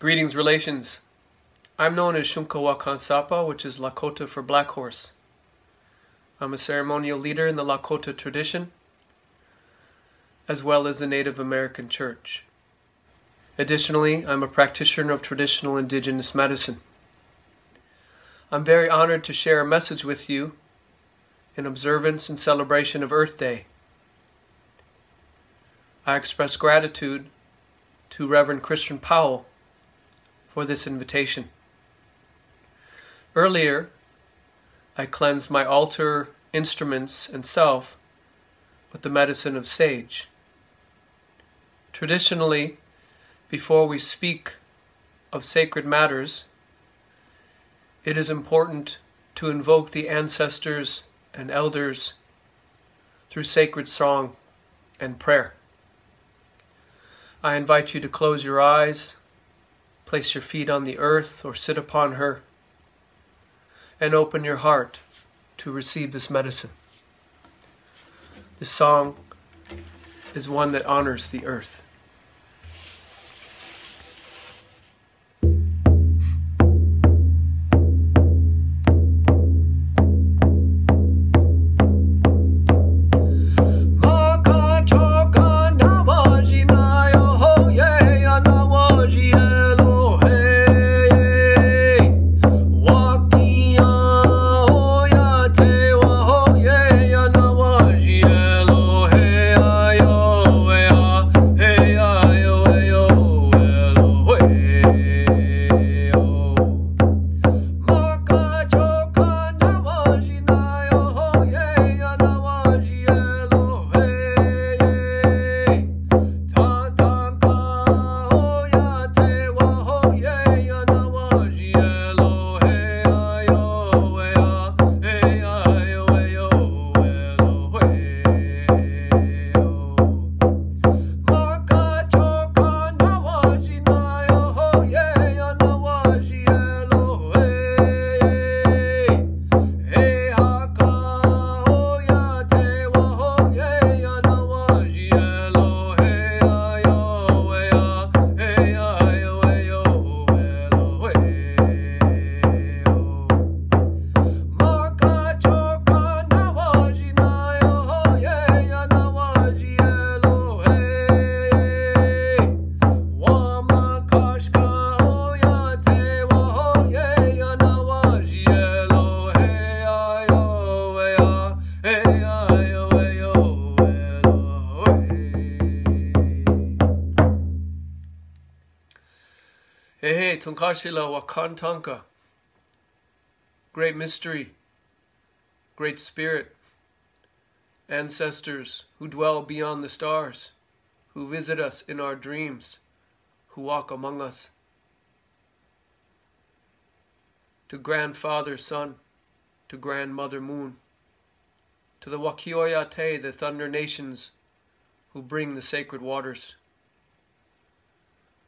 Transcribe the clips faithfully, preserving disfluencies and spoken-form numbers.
Greetings, relations. I'm known as Shunkawakan Sapa, which is Lakota for Black Horse. I'm a ceremonial leader in the Lakota tradition, as well as the Native American Church. Additionally, I'm a practitioner of traditional indigenous medicine. I'm very honored to share a message with you in observance and celebration of Earth Day. I express gratitude to Reverend Christian Powell for this invitation. Earlier, I cleansed my altar, instruments, and self with the medicine of sage. Traditionally, before we speak of sacred matters, it is important to invoke the ancestors and elders through sacred song and prayer. I invite you to close your eyes, place your feet on the earth or sit upon her, and open your heart to receive this medicine. This song is one that honors the earth. Tunkashila Wakantanka, Great Mystery, Great Spirit, Ancestors who dwell beyond the stars, who visit us in our dreams, who walk among us. To Grandfather Sun, to Grandmother Moon, to the Wakioyate, the Thunder Nations, who bring the sacred waters.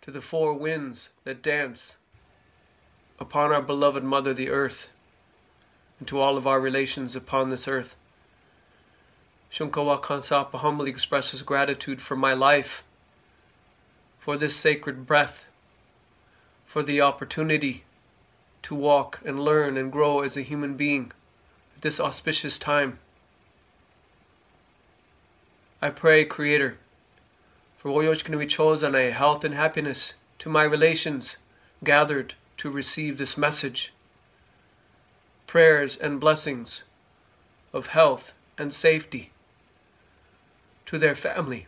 To the four winds that dance upon our beloved mother, the earth, and to all of our relations upon this earth. Shunkawakan Sapa humbly expresses gratitude for my life, for this sacred breath, for the opportunity to walk and learn and grow as a human being at this auspicious time. I pray, Creator, for Oyoshkin we chose on a health and happiness to my relations gathered to receive this message. Prayers and blessings of health and safety to their family,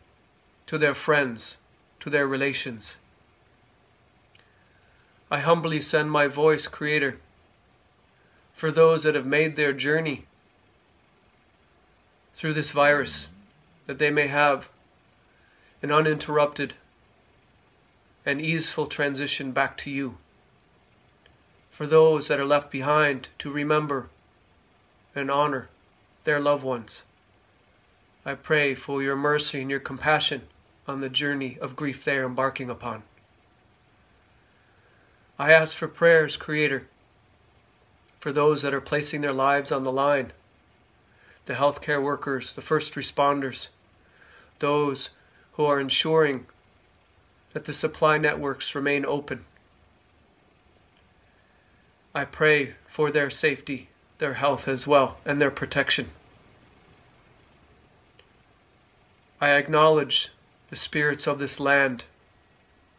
to their friends, to their relations. I humbly send my voice, Creator, for those that have made their journey through this virus, that they may have an uninterrupted and easeful transition back to you. For those that are left behind to remember and honor their loved ones, I pray for your mercy and your compassion on the journey of grief they are embarking upon. I ask for prayers, Creator, for those that are placing their lives on the line, the healthcare workers, the first responders, those who are ensuring that the supply networks remain open I pray for their safety, their health as well, and their protection. I acknowledge the spirits of this land,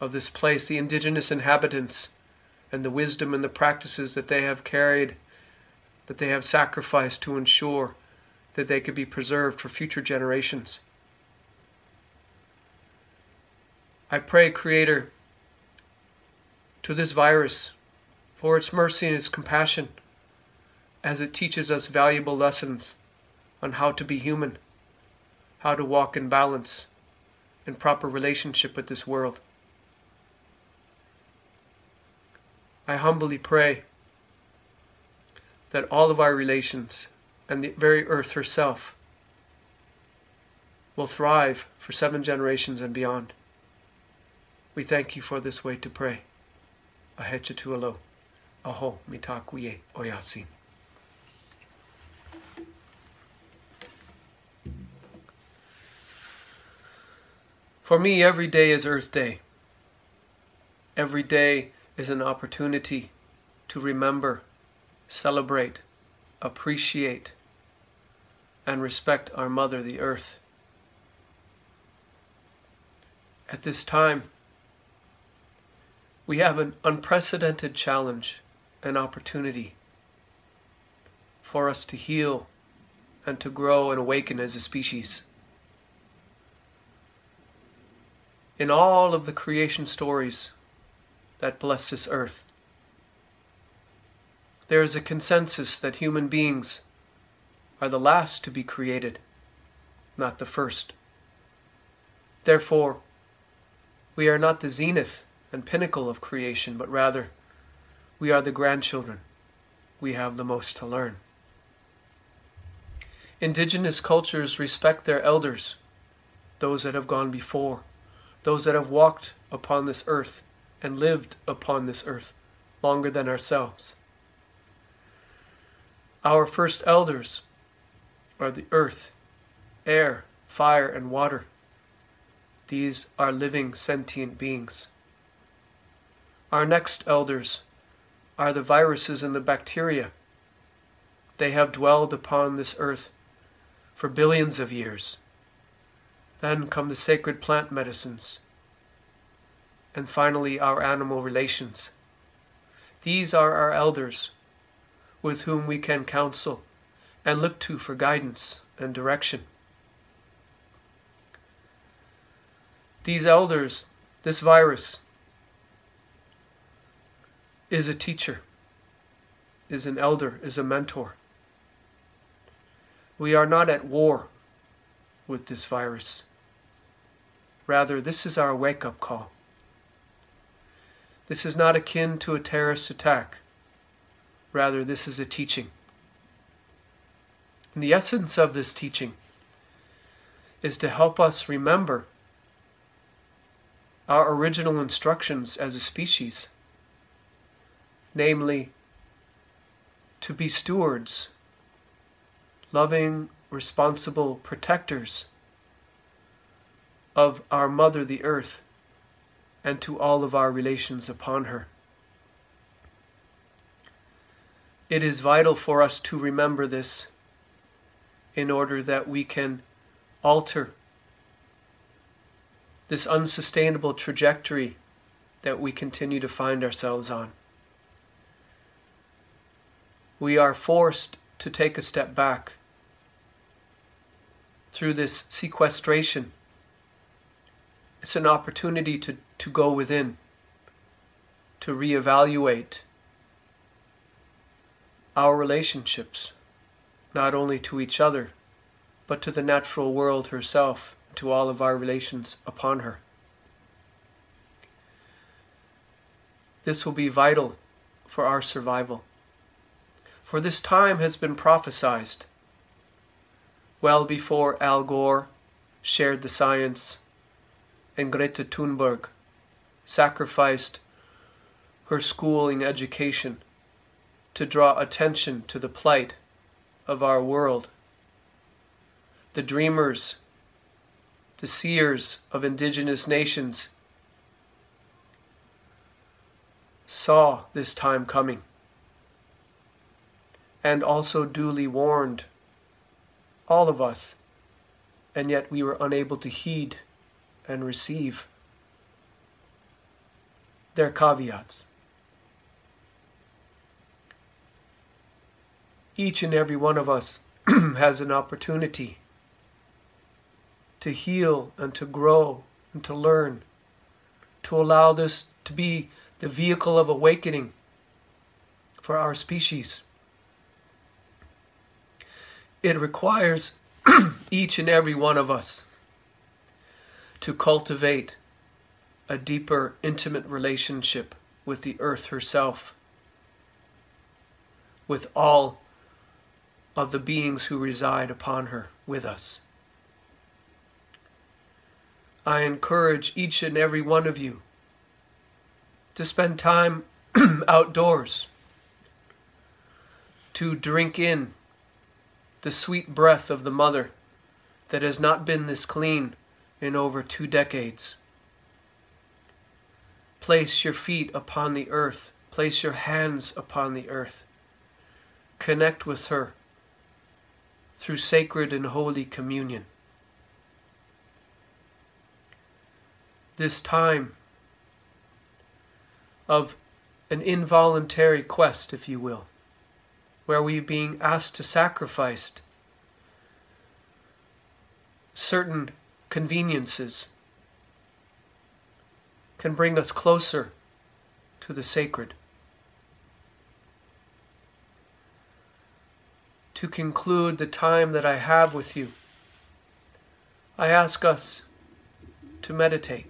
of this place, the indigenous inhabitants, and the wisdom and the practices that they have carried, that they have sacrificed to ensure that they could be preserved for future generations. I pray, Creator, to this virus, for its mercy and its compassion, as it teaches us valuable lessons on how to be human, how to walk in balance, in proper relationship with this world. I humbly pray that all of our relations and the very earth herself will thrive for seven generations and beyond. We thank you for this way to pray. Ahecha tu alo. Aho Mitakuye Oyasin. For me, every day is Earth Day. Every day is an opportunity to remember, celebrate, appreciate, and respect our mother, the Earth. At this time, we have an unprecedented challenge and opportunity for us to heal and to grow and awaken as a species. In all of the creation stories that bless this earth, there is a consensus that human beings are the last to be created, not the first. Therefore, we are not the zenith and pinnacle of creation, but rather we are the grandchildren. We have the most to learn. Indigenous cultures respect their elders, those that have gone before, those that have walked upon this earth and lived upon this earth longer than ourselves. Our first elders are the earth, air, fire, and water. These are living, sentient beings. Our next elders are the viruses and the bacteria. They have dwelled upon this earth for billions of years. Then come the sacred plant medicines. And finally, our animal relations. These are our elders with whom we can counsel and look to for guidance and direction. These elders, this virus, is a teacher, is an elder, is a mentor. We are not at war with this virus. Rather, this is our wake-up call. This is not akin to a terrorist attack. Rather, this is a teaching. And the essence of this teaching is to help us remember our original instructions as a species, namely, to be stewards, loving, responsible protectors of our mother, the earth, and to all of our relations upon her. It is vital for us to remember this in order that we can alter this unsustainable trajectory that we continue to find ourselves on. We are forced to take a step back through this sequestration. It's an opportunity to, to go within, to reevaluate our relationships, not only to each other, but to the natural world herself, to all of our relations upon her. This will be vital for our survival. For this time has been prophesied well before Al Gore shared the science and Greta Thunberg sacrificed her schooling education to draw attention to the plight of our world. The dreamers, the seers of indigenous nations saw this time coming. and also duly warned, all of us, and yet we were unable to heed and receive their caveats. Each and every one of us has an opportunity to heal and to grow and to learn, to allow this to be the vehicle of awakening for our species. It requires each and every one of us to cultivate a deeper, intimate relationship with the earth herself, with all of the beings who reside upon her with us. I encourage each and every one of you to spend time outdoors, to drink in the sweet breath of the mother that has not been this clean in over two decades. Place your feet upon the earth, place your hands upon the earth, connect with her through sacred and holy communion. This time of an involuntary quest, if you will, where we are being asked to sacrifice certain conveniences, can bring us closer to the sacred. To conclude the time that I have with you, I ask us to meditate.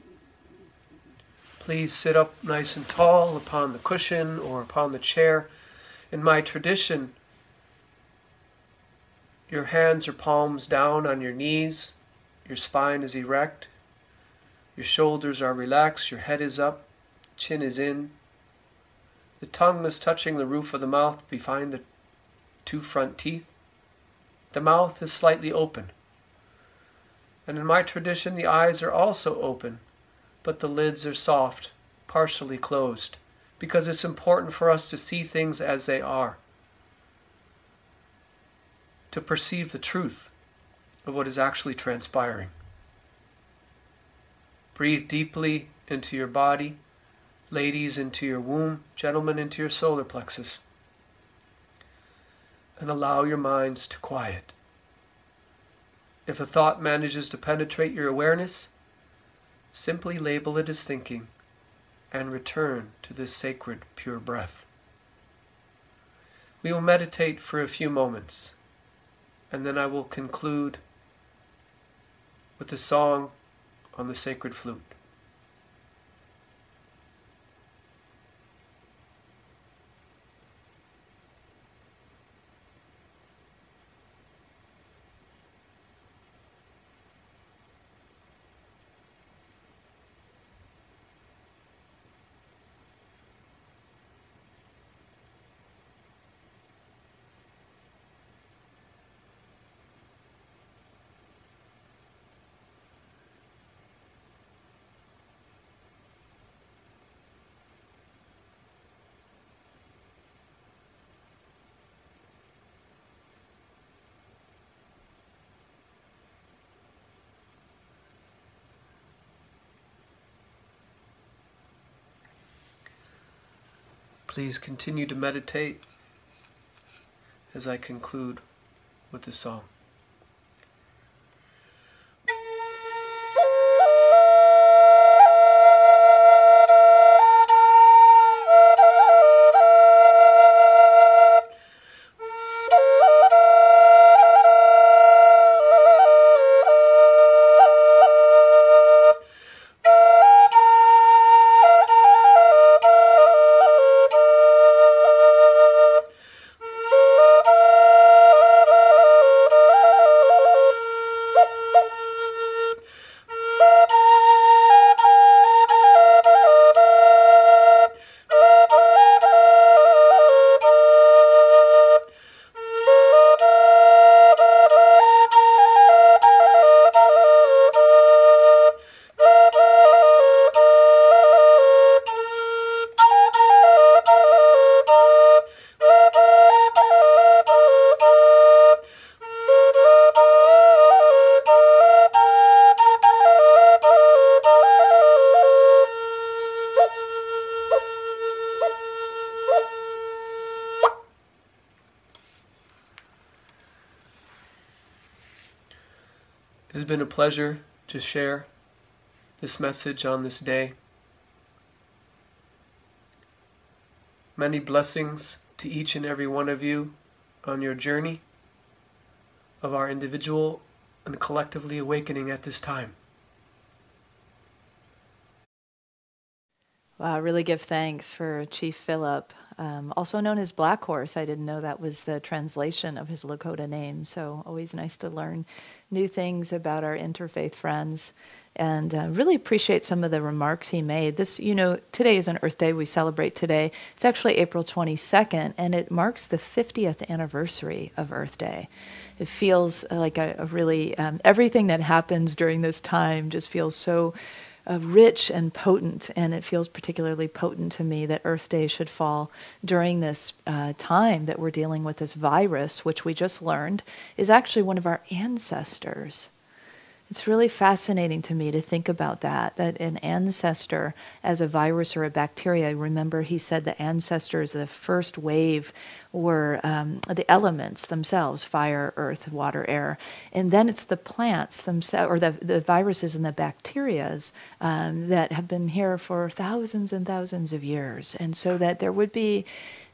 Please sit up nice and tall upon the cushion or upon the chair. In my tradition, your hands are palms down on your knees, your spine is erect, your shoulders are relaxed, your head is up, chin is in. The tongue is touching the roof of the mouth behind the two front teeth. The mouth is slightly open. And in my tradition, the eyes are also open, but the lids are soft, partially closed, because it's important for us to see things as they are, to perceive the truth of what is actually transpiring. Breathe deeply into your body, ladies into your womb, gentlemen into your solar plexus, and allow your minds to quiet. If a thought manages to penetrate your awareness, simply label it as thinking and return to this sacred, pure breath. We will meditate for a few moments, and then I will conclude with a song on the sacred flute. Please continue to meditate as I conclude with the song. It has been a pleasure to share this message on this day. Many blessings to each and every one of you on your journey of our individual and collectively awakening at this time. Wow, really give thanks for Chief Philip, um, also known as Black Horse. I didn't know that was the translation of his Lakota name, so always nice to learn new things about our interfaith friends, and uh, really appreciate some of the remarks he made. This, you know, today is an Earth Day. We celebrate today. It's actually April twenty-second, and it marks the fiftieth anniversary of Earth Day. It feels like a, a really, um, everything that happens during this time just feels so Uh, rich and potent, and it feels particularly potent to me that Earth Day should fall during this uh, time that we're dealing with this virus, which we just learned is actually one of our ancestors. It's really fascinating to me to think about that, that an ancestor as a virus or a bacteria. Remember, he said the ancestors of the first wave were um, the elements themselves, fire, earth, water, air. And then it's the plants themselves, or the, the viruses and the bacterias um, that have been here for thousands and thousands of years. And so that there would be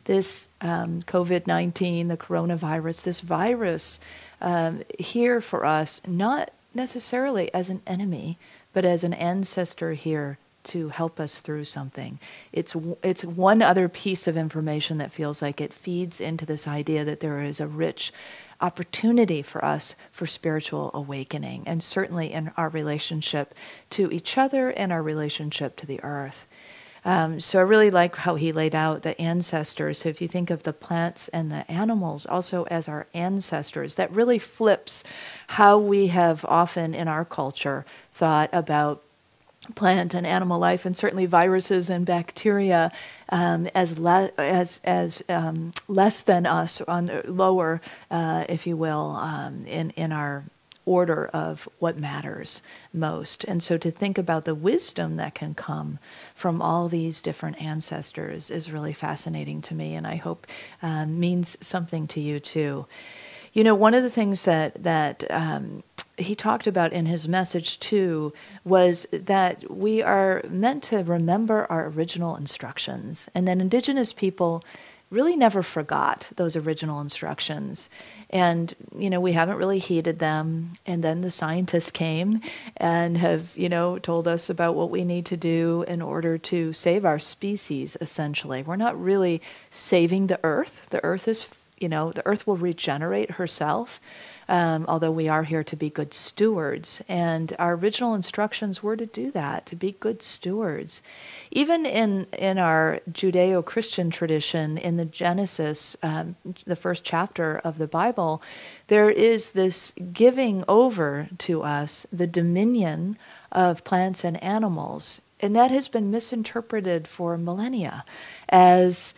this um, COVID nineteen, the coronavirus, this virus um, here for us, not necessarily as an enemy, but as an ancestor here to help us through something. It's it's one other piece of information that feels like it feeds into this idea that there is a rich opportunity for us for spiritual awakening, and certainly in our relationship to each other and our relationship to the earth. Um, so I really like how he laid out the ancestors. So if you think of the plants and the animals also as our ancestors, that really flips how we have often in our culture thought about plant and animal life, and certainly viruses and bacteria um, as le as as um, less than us, on the lower, uh, if you will, um, in in our order of what matters most. And so to think about the wisdom that can come from all these different ancestors is really fascinating to me, and I hope uh, means something to you too. You know, one of the things that, that um, he talked about in his message too was that we are meant to remember our original instructions, and that Indigenous people really never forgot those original instructions. And, you know, we haven't really heeded them. And then the scientists came and have, you know, told us about what we need to do in order to save our species, essentially. We're not really saving the earth. The earth is, you know, the earth will regenerate herself, um, although we are here to be good stewards. And our original instructions were to do that, to be good stewards. Even in, in our Judeo-Christian tradition, in the Genesis, um, the first chapter of the Bible, there is this giving over to us the dominion of plants and animals. And that has been misinterpreted for millennia as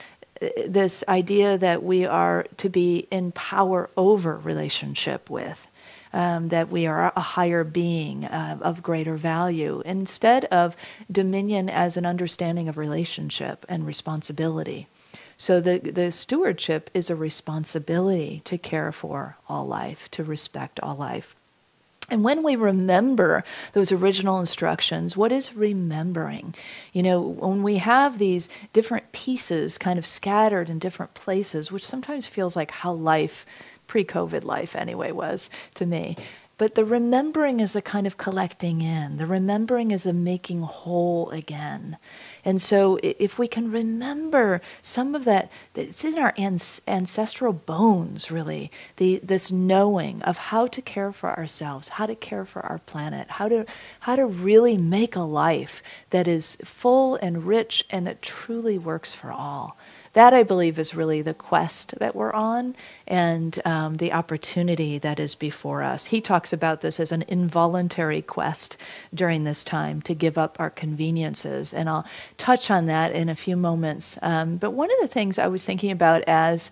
this idea that we are to be in power over relationship with, um, that we are a higher being uh, of greater value, instead of dominion as an understanding of relationship and responsibility. So the, the stewardship is a responsibility to care for all life, to respect all life. And when we remember those original instructions, what is remembering? You know, when we have these different pieces kind of scattered in different places, which sometimes feels like how life, pre-COVID life anyway, was to me. But the remembering is a kind of collecting in. The remembering is a making whole again. And so if we can remember some of that, it's in our ancestral bones, really, the, this knowing of how to care for ourselves, how to care for our planet, how to, how to really make a life that is full and rich and that truly works for all. That, I believe, is really the quest that we're on, and um, the opportunity that is before us. He talks about this as an involuntary quest during this time to give up our conveniences, and I'll touch on that in a few moments. Um, but one of the things I was thinking about as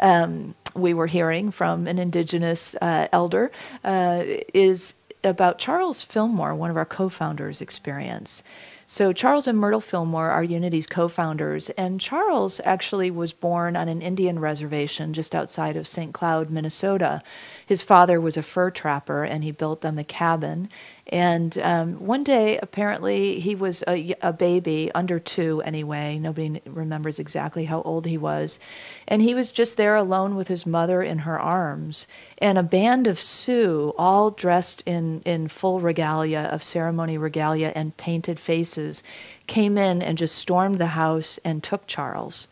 um, we were hearing from an Indigenous uh, elder uh, is about Charles Fillmore, one of our co-founders' experience. So Charles and Myrtle Fillmore are Unity's co-founders, and Charles actually was born on an Indian reservation just outside of Saint Cloud, Minnesota. His father was a fur trapper, and he built them a cabin. And um, one day, apparently, he was a, a baby, under two anyway. Nobody remembers exactly how old he was. And he was just there alone with his mother in her arms. And a band of Sioux, all dressed in, in full regalia, of ceremony regalia and painted faces, came in and just stormed the house and took Charles.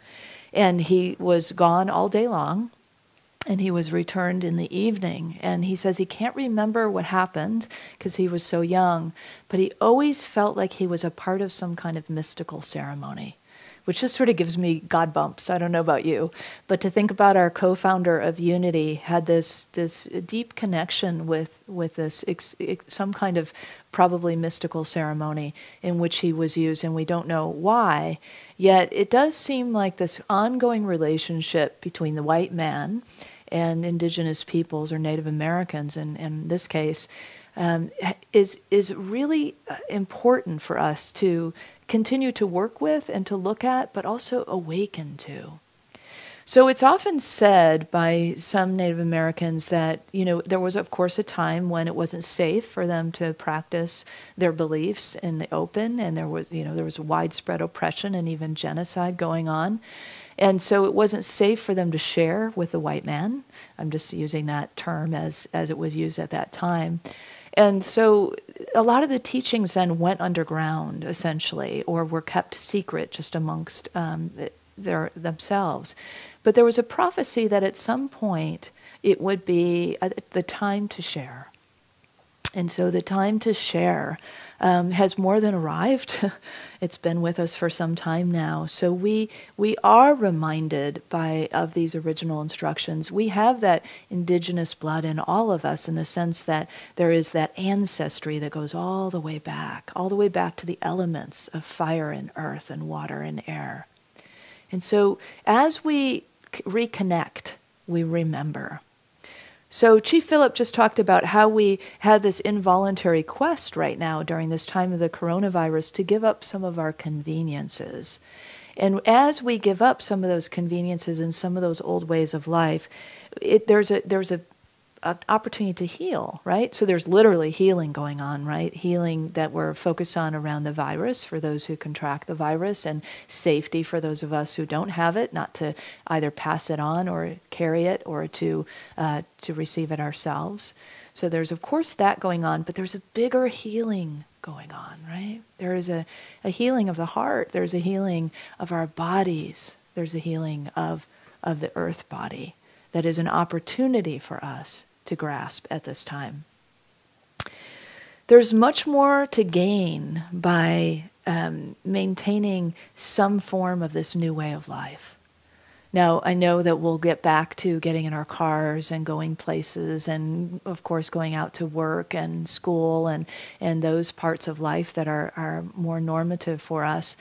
And he was gone all day long. And he was returned in the evening. And he says he can't remember what happened because he was so young, but he always felt like he was a part of some kind of mystical ceremony, which just sort of gives me God bumps. I don't know about you. But to think about our co-founder of Unity had this this deep connection with, with this ex, ex, some kind of probably mystical ceremony in which he was used, and we don't know why. Yet it does seem like this ongoing relationship between the white man and indigenous peoples or Native Americans, and in this case, um, is is really important for us to continue to work with and to look at, but also awaken to. So it's often said by some Native Americans that, you know, there was, of course, a time when it wasn't safe for them to practice their beliefs in the open, and there was, you know, there was widespread oppression and even genocide going on. And so it wasn't safe for them to share with the white man. I'm just using that term as, as it was used at that time. And so a lot of the teachings then went underground, essentially, or were kept secret just amongst um, their, themselves. But there was a prophecy that at some point it would be the time to share. And so the time to share um, has more than arrived. It's been with us for some time now. So we we are reminded by of these original instructions. We have that indigenous blood in all of us, in the sense that there is that ancestry that goes all the way back, all the way back to the elements of fire and earth and water and air. And so as we reconnect, we remember. So Chief Philip just talked about how we had this involuntary quest right now during this time of the coronavirus to give up some of our conveniences. And as we give up some of those conveniences and some of those old ways of life, it, there's a there's a, a opportunity to heal, right? So there's literally healing going on, right? Healing that we're focused on around the virus for those who contract the virus, and safety for those of us who don't have it, not to either pass it on or carry it or to uh, to receive it ourselves. So there's, of course, that going on, but there's a bigger healing going on, right? There is a, a healing of the heart. There's a healing of our bodies. There's a healing of, of the earth body. That is an opportunity for us to grasp at this time. There's much more to gain by um, maintaining some form of this new way of life. Now, I know that we'll get back to getting in our cars and going places and, of course, going out to work and school and, and those parts of life that are, are more normative for us.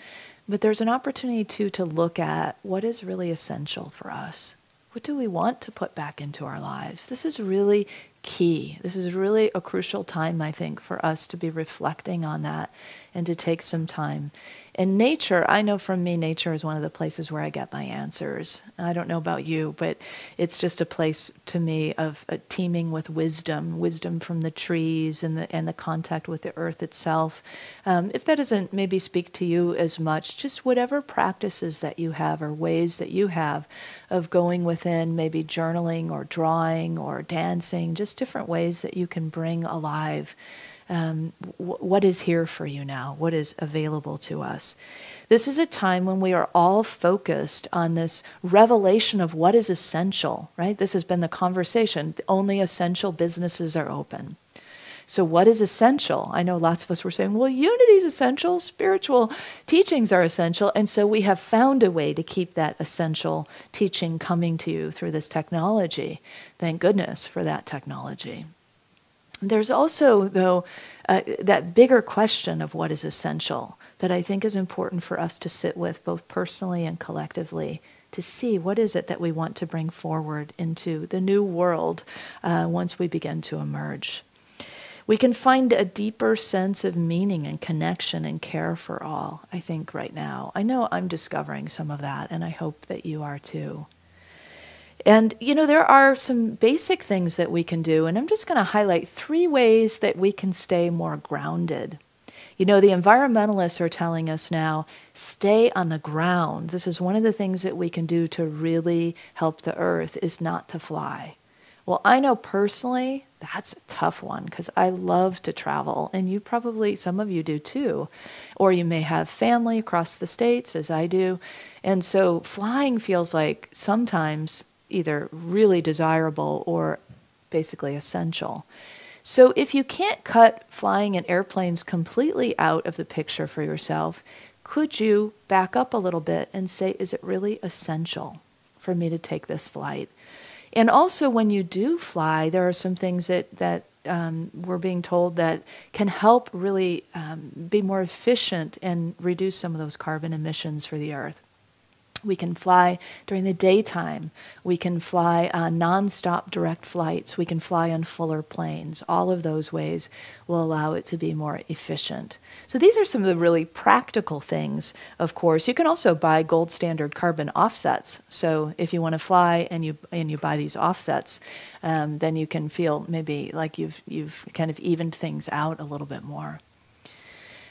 But there's an opportunity, too, to look at what is really essential for us. What do we want to put back into our lives? This is really key. This is really a crucial time, I think, for us to be reflecting on that and to take some time. And nature, I know from me, nature is one of the places where I get my answers. I don't know about you, but it's just a place to me of uh, teeming with wisdom, wisdom from the trees and the, and the contact with the earth itself. Um, if that doesn't maybe speak to you as much, just whatever practices that you have or ways that you have of going within, maybe journaling or drawing or dancing, just different ways that you can bring alive um, w what is here for you now, what is available to us. This is a time when we are all focused on this revelation of what is essential, right? This has been the conversation. Only essential businesses are open. So what is essential? I know lots of us were saying, well, Unity is essential, spiritual teachings are essential, and so we have found a way to keep that essential teaching coming to you through this technology. Thank goodness for that technology. There's also, though, uh, that bigger question of what is essential that I think is important for us to sit with both personally and collectively, to see what is it that we want to bring forward into the new world uh, once we begin to emerge. we can find a deeper sense of meaning and connection and care for all, I think, right now. I know I'm discovering some of that, and I hope that you are too. And, you know, there are some basic things that we can do, and I'm just going to highlight three ways that we can stay more grounded. You know, the environmentalists are telling us now, stay on the ground. This is one of the things that we can do to really help the earth, is not to fly. Well, I know personally, that's a tough one, because I love to travel, and you probably, some of you do too. Or you may have family across the states, as I do. And so flying feels like sometimes either really desirable or basically essential. So if you can't cut flying and airplanes completely out of the picture for yourself, could you back up a little bit and say, is it really essential for me to take this flight? And also, when you do fly, there are some things that, that um, we're being told that can help really um, be more efficient and reduce some of those carbon emissions for the earth. We can fly during the daytime. We can fly uh, nonstop direct flights. We can fly on fuller planes. All of those ways will allow it to be more efficient. So these are some of the really practical things, of course. You can also buy gold standard carbon offsets. So if you want to fly and you, and you buy these offsets, um, then you can feel maybe like you've, you've kind of evened things out a little bit more.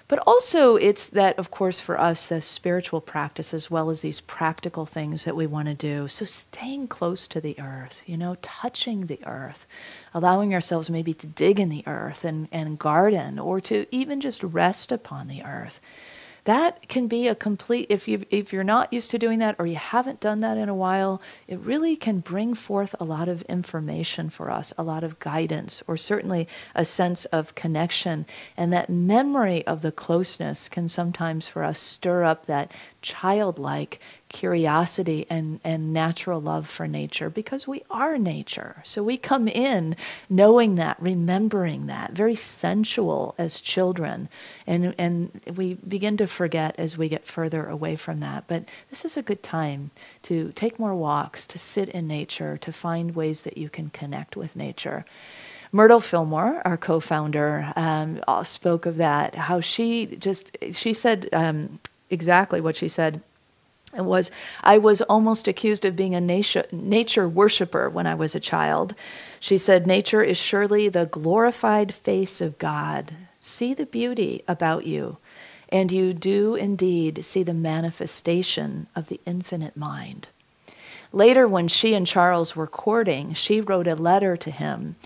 But also it's that, of course, for us, the spiritual practice as well as these practical things that we want to do. So staying close to the earth, you know, touching the earth, allowing ourselves maybe to dig in the earth and, and garden, or to even just rest upon the earth. That can be a complete, if, you've, if you're not used to doing that, or you haven't done that in a while, it really can bring forth a lot of information for us, a lot of guidance, or certainly a sense of connection. And that memory of the closeness can sometimes for us stir up that childlike curiosity and, and natural love for nature, because we are nature. So we come in knowing that, remembering that, very sensual as children. And, and we begin to forget as we get further away from that. But this is a good time to take more walks, to sit in nature, to find ways that you can connect with nature. Myrtle Fillmore, our co-founder, um, spoke of that, how she just, she said um, exactly what she said. It was, I was almost accused of being a nature, nature worshiper when I was a child. She said, nature is surely the glorified face of God. See the beauty about you, and you do indeed see the manifestation of the infinite mind. Later, when she and Charles were courting, she wrote a letter to him.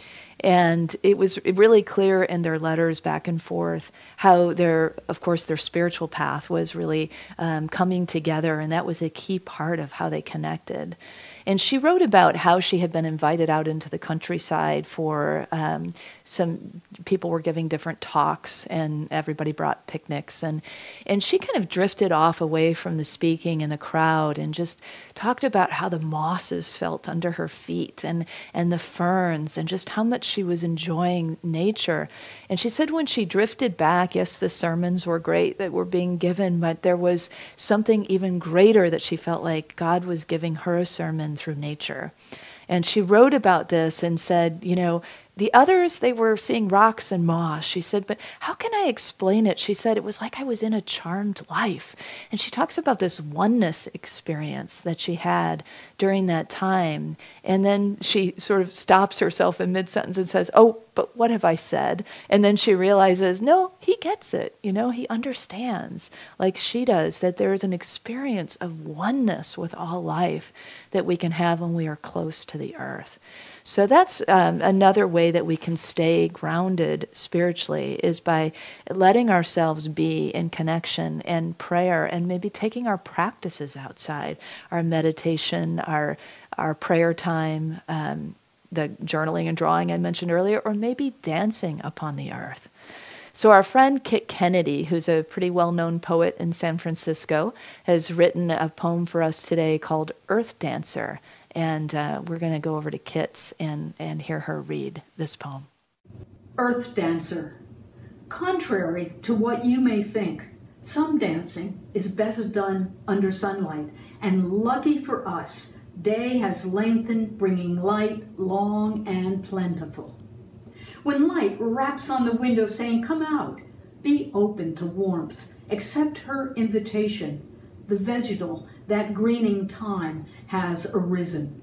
And it was really clear in their letters back and forth how their, of course, their spiritual path was really um, coming together, and that was a key part of how they connected. And she wrote about how she had been invited out into the countryside for um, some people were giving different talks, and everybody brought picnics. And, and she kind of drifted off away from the speaking and the crowd, and just talked about how the mosses felt under her feet, and, and the ferns, and just how much she was enjoying nature. And she said when she drifted back, yes, the sermons were great that were being given, but there was something even greater that she felt like God was giving her a sermon through nature. And she wrote about this and said, you know, the others, they were seeing rocks and moss. She said, but how can I explain it? She said, it was like I was in a charmed life. And she talks about this oneness experience that she had during that time. And then she sort of stops herself in mid-sentence and says, oh, but what have I said? And then she realizes, no, he gets it. You know, he understands, like she does, that there is an experience of oneness with all life that we can have when we are close to the earth. So that's um, another way that we can stay grounded spiritually, is by letting ourselves be in connection and prayer, and maybe taking our practices outside, our meditation, our, our prayer time, um, the journaling and drawing I mentioned earlier, or maybe dancing upon the earth. So our friend Kit Kennedy, who's a pretty well-known poet in San Francisco, has written a poem for us today called Earth Dancer. And uh, we're going to go over to Kit's and, and hear her read this poem. Earth Dancer. Contrary to what you may think, some dancing is best done under sunlight. And lucky for us, day has lengthened, bringing light long and plentiful. When light raps on the window saying, come out, be open to warmth, accept her invitation. The vegetal, that greening time, has arisen.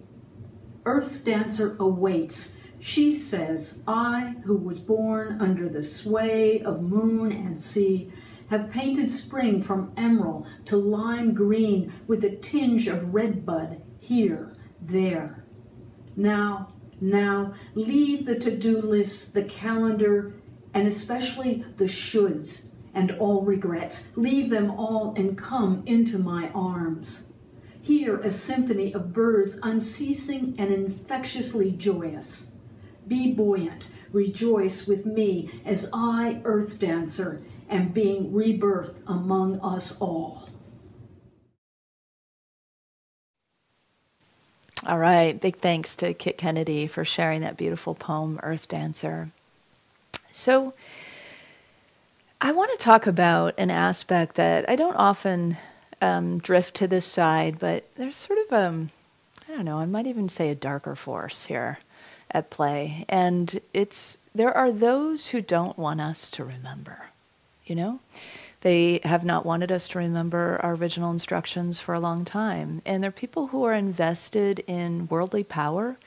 Earth Dancer awaits. She says, I, who was born under the sway of moon and sea, have painted spring from emerald to lime green with a tinge of red bud here, there. Now, now, leave the to-do lists, the calendar, and especially the shoulds and all regrets. Leave them all and come into my arms. Hear a symphony of birds unceasing and infectiously joyous. Be buoyant, rejoice with me as I, Earth Dancer, am being rebirthed among us all. All right, big thanks to Kit Kennedy for sharing that beautiful poem, Earth Dancer. So I want to talk about an aspect that I don't often um, drift to this side, but there's sort of a, I don't know, I might even say a darker force here at play. And it's, there are those who don't want us to remember, you know? They have not wanted us to remember our original instructions for a long time. And they're people who are invested in worldly power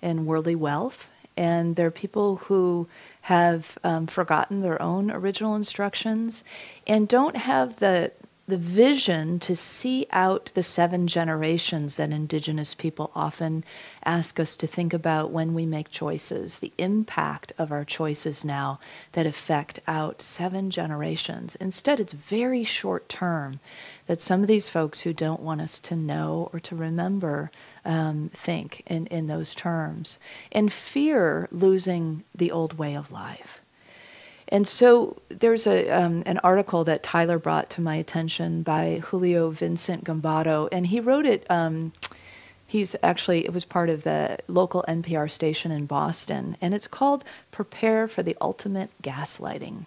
and worldly wealth. And they're people who have um, forgotten their own original instructions and don't have the, the vision to see out the seven generations that Indigenous people often ask us to think about when we make choices, the impact of our choices now that affect out seven generations. Instead, it's very short term that some of these folks who don't want us to know or to remember um, think in, in those terms and fear losing the old way of life. And so there's a um, an article that Tyler brought to my attention by Julio Vincent Gambato, and he wrote it, um, he's actually, it was part of the local N P R station in Boston, and it's called Prepare for the Ultimate Gaslighting.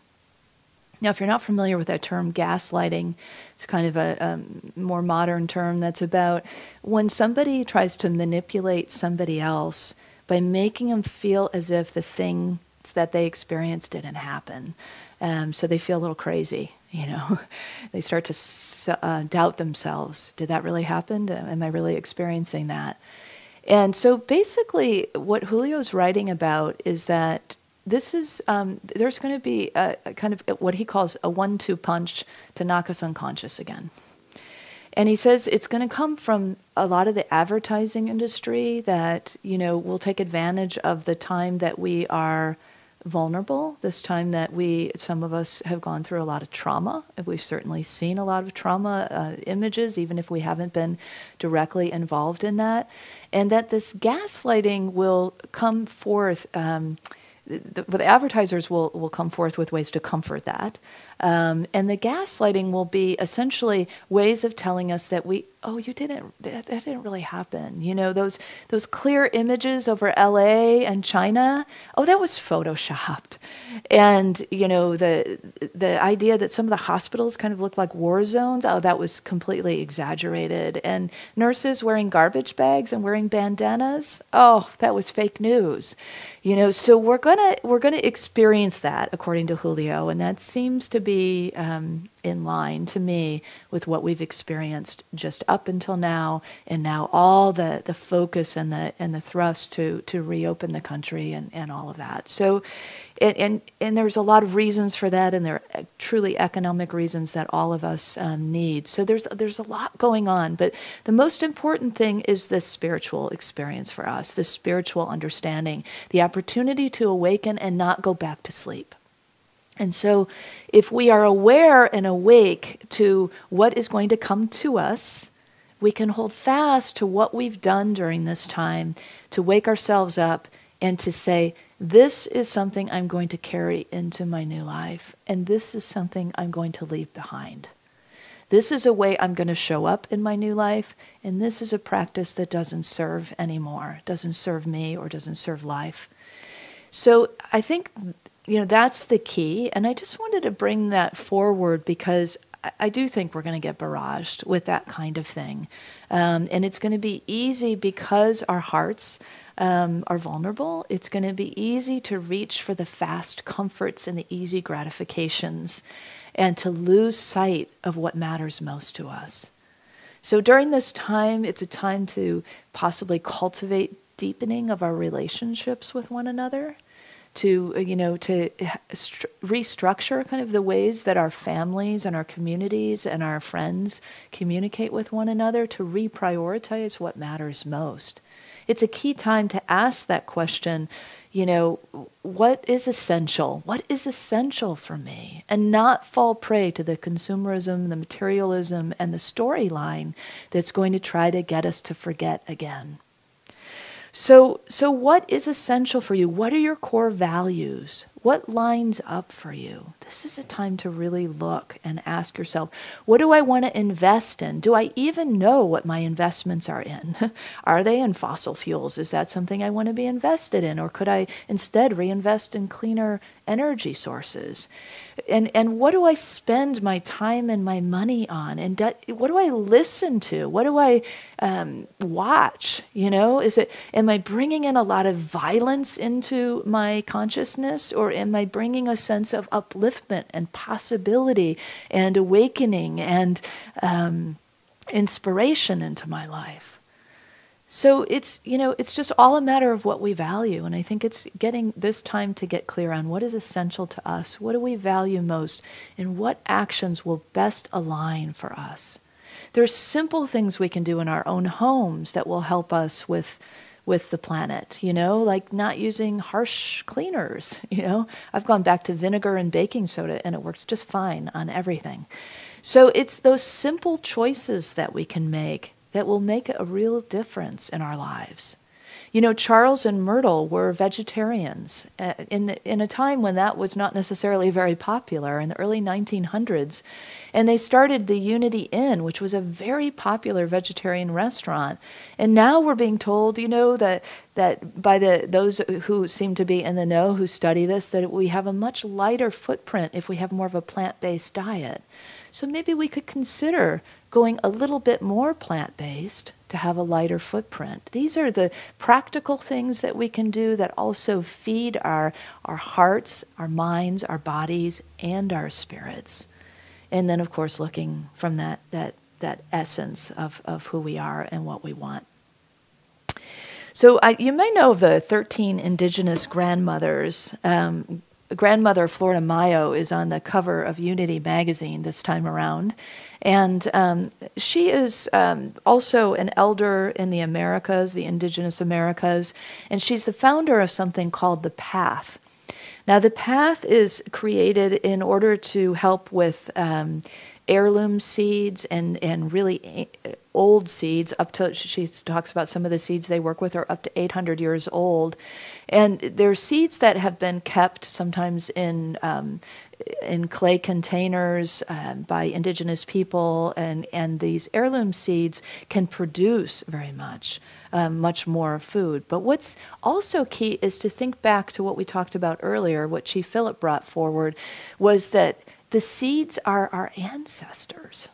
Now, if you're not familiar with that term, gaslighting, it's kind of a um, more modern term that's about when somebody tries to manipulate somebody else by making them feel as if the thing that they experienced didn't happen. Um, so they feel a little crazy, you know. They start to uh, doubt themselves. Did that really happen? Am I really experiencing that? And so basically what Julio's writing about is that this is, um, there's going to be a, a kind of what he calls a one two punch to knock us unconscious again. And he says it's going to come from a lot of the advertising industry that, you know, will take advantage of the time that we are vulnerable, this time that we, some of us have gone through a lot of trauma. We've certainly seen a lot of trauma uh, images, even if we haven't been directly involved in that. And that this gaslighting will come forth, um, the, the advertisers will, will come forth with ways to comfort that. Um, and the gaslighting will be essentially ways of telling us that we, oh, you didn't, that, that didn't really happen. You know, those those clear images over L A and China, oh, that was photoshopped. And, you know, the the idea that some of the hospitals kind of look like war zones, oh, that was completely exaggerated. And nurses wearing garbage bags and wearing bandanas, oh, that was fake news. You know, so we're gonna we're gonna experience that, according to Julio, and that seems to be Be, um, in line to me with what we've experienced just up until now, and now all the, the focus and the and the thrust to to reopen the country and, and all of that. So, and, and and there's a lot of reasons for that, and there are truly economic reasons that all of us um, need. So there's there's a lot going on, but the most important thing is this spiritual experience for us, this spiritual understanding, the opportunity to awaken and not go back to sleep. And so if we are aware and awake to what is going to come to us, we can hold fast to what we've done during this time to wake ourselves up and to say, this is something I'm going to carry into my new life, and this is something I'm going to leave behind. This is a way I'm going to show up in my new life, and this is a practice that doesn't serve anymore, doesn't serve me or doesn't serve life. So I think, you know, that's the key. And I just wanted to bring that forward because I, I do think we're going to get barraged with that kind of thing. Um, and it's going to be easy because our hearts um, are vulnerable, it's going to be easy to reach for the fast comforts and the easy gratifications and to lose sight of what matters most to us. So during this time, it's a time to possibly cultivate deepening of our relationships with one another, to, you know, to restructure kind of the ways that our families and our communities and our friends communicate with one another, to reprioritize what matters most. It's a key time to ask that question, you know, what is essential? What is essential for me? And not fall prey to the consumerism, the materialism, and the storyline that's going to try to get us to forget again. So, so what is essential for you? What are your core values? What lines up for you? This is a time to really look and ask yourself, what do I want to invest in? Do I even know what my investments are in? Are they in fossil fuels? Is that something I want to be invested in? Or could I instead reinvest in cleaner energy sources? And, and what do I spend my time and my money on? And do, what do I listen to? What do I um, watch? You know, is it, am I bringing in a lot of violence into my consciousness? Or am I bringing a sense of upliftment and possibility and awakening and um, inspiration into my life? So it's, you know, it's just all a matter of what we value. And I think it's getting this time to get clear on what is essential to us, what do we value most, and what actions will best align for us. There's simple things we can do in our own homes that will help us with with the planet, you know, like not using harsh cleaners, you know. I've gone back to vinegar and baking soda and it works just fine on everything. So it's those simple choices that we can make that will make a real difference in our lives. You know, Charles and Myrtle were vegetarians in, the, in a time when that was not necessarily very popular in the early nineteen hundreds. And they started the Unity Inn, which was a very popular vegetarian restaurant. And now we're being told, you know, that, that by the those who seem to be in the know, who study this, that we have a much lighter footprint if we have more of a plant-based diet. So maybe we could consider going a little bit more plant-based to have a lighter footprint. These are the practical things that we can do that also feed our, our hearts, our minds, our bodies, and our spirits. And then, of course, looking from that, that, that essence of, of who we are and what we want. So I, you may know of the thirteen indigenous grandmothers. Um, Grandmother Florida Mayo is on the cover of Unity magazine this time around. And um, she is um, also an elder in the Americas, the indigenous Americas, and she's the founder of something called The Path. Now, The Path is created in order to help with um, heirloom seeds and, and really old seeds, up to, she talks about some of the seeds they work with are up to eight hundred years old. And they're seeds that have been kept sometimes in um, in clay containers uh, by indigenous people, and, and these heirloom seeds can produce very much, um, much more food. But what's also key is to think back to what we talked about earlier, what Chief Philip brought forward, was that the seeds are our ancestors.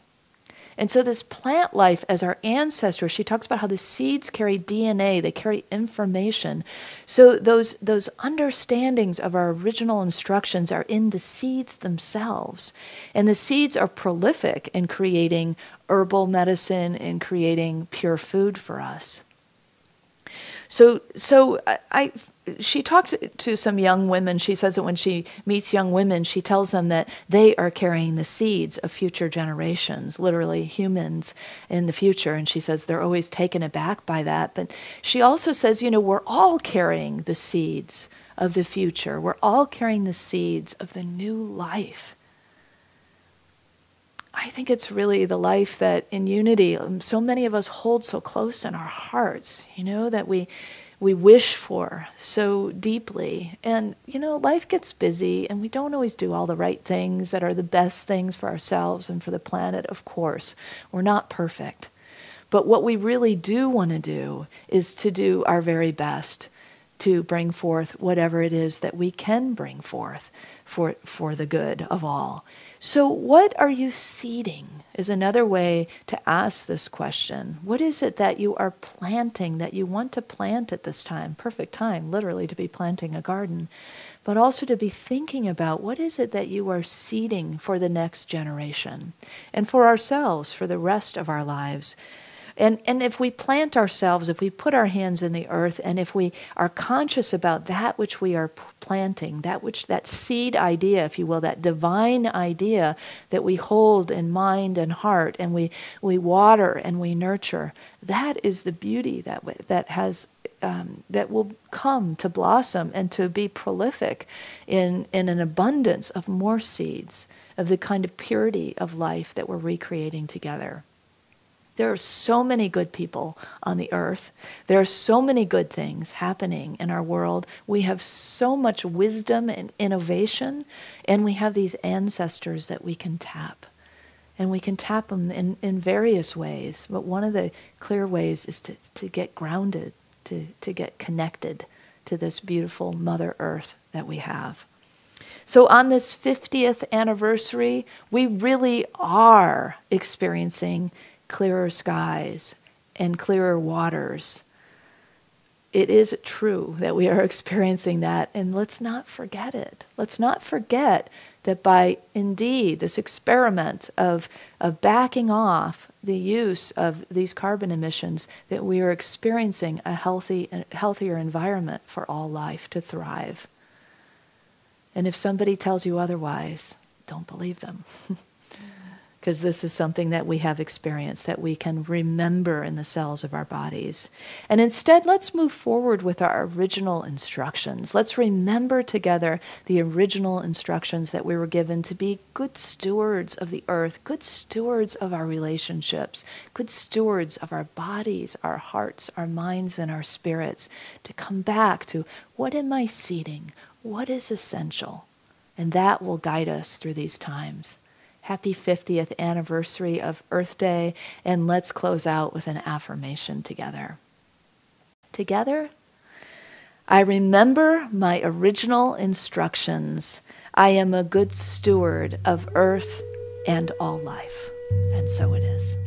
And so this plant life as our ancestors, she talks about how the seeds carry D N A, they carry information. So those, those understandings of our original instructions are in the seeds themselves. And the seeds are prolific in creating herbal medicine and creating pure food for us. So, so I, I, she talked to some young women. She says that when she meets young women, she tells them that they are carrying the seeds of future generations, literally humans in the future. And she says they're always taken aback by that. But she also says, you know, we're all carrying the seeds of the future. We're all carrying the seeds of the new life. I think it's really the life that in Unity so many of us hold so close in our hearts, you know, that we we wish for so deeply. And, you know, life gets busy and we don't always do all the right things that are the best things for ourselves and for the planet, of course. We're not perfect. But what we really do want to do is to do our very best to bring forth whatever it is that we can bring forth for, for the good of all. So what are you seeding is another way to ask this question. What is it that you are planting, that you want to plant at this time? Perfect time, literally, to be planting a garden, but also to be thinking about what is it that you are seeding for the next generation and for ourselves, for the rest of our lives. And, and if we plant ourselves, if we put our hands in the earth, and if we are conscious about that which we are planting, that which that seed idea, if you will, that divine idea that we hold in mind and heart, and we, we water and we nurture, that is the beauty that, that, has, um, that will come to blossom and to be prolific in, in an abundance of more seeds of the kind of purity of life that we're recreating together. There are so many good people on the earth. There are so many good things happening in our world. We have so much wisdom and innovation, and we have these ancestors that we can tap. And we can tap them in, in various ways, but one of the clear ways is to, to get grounded, to, to get connected to this beautiful Mother Earth that we have. So on this fiftieth anniversary, we really are experiencing clearer skies and clearer waters. It is true that we are experiencing that, and let's not forget it. Let's not forget that by indeed this experiment of, of backing off the use of these carbon emissions, that we are experiencing a healthy, healthier environment for all life to thrive. And if somebody tells you otherwise, don't believe them. Because this is something that we have experienced, that we can remember in the cells of our bodies. And instead, let's move forward with our original instructions. Let's remember together the original instructions that we were given to be good stewards of the earth, good stewards of our relationships, good stewards of our bodies, our hearts, our minds, and our spirits, to come back to what am I seeding? What is essential? And that will guide us through these times. Happy fiftieth anniversary of Earth Day, and let's close out with an affirmation together. Together, I remember my original instructions. I am a good steward of Earth and all life, and so it is.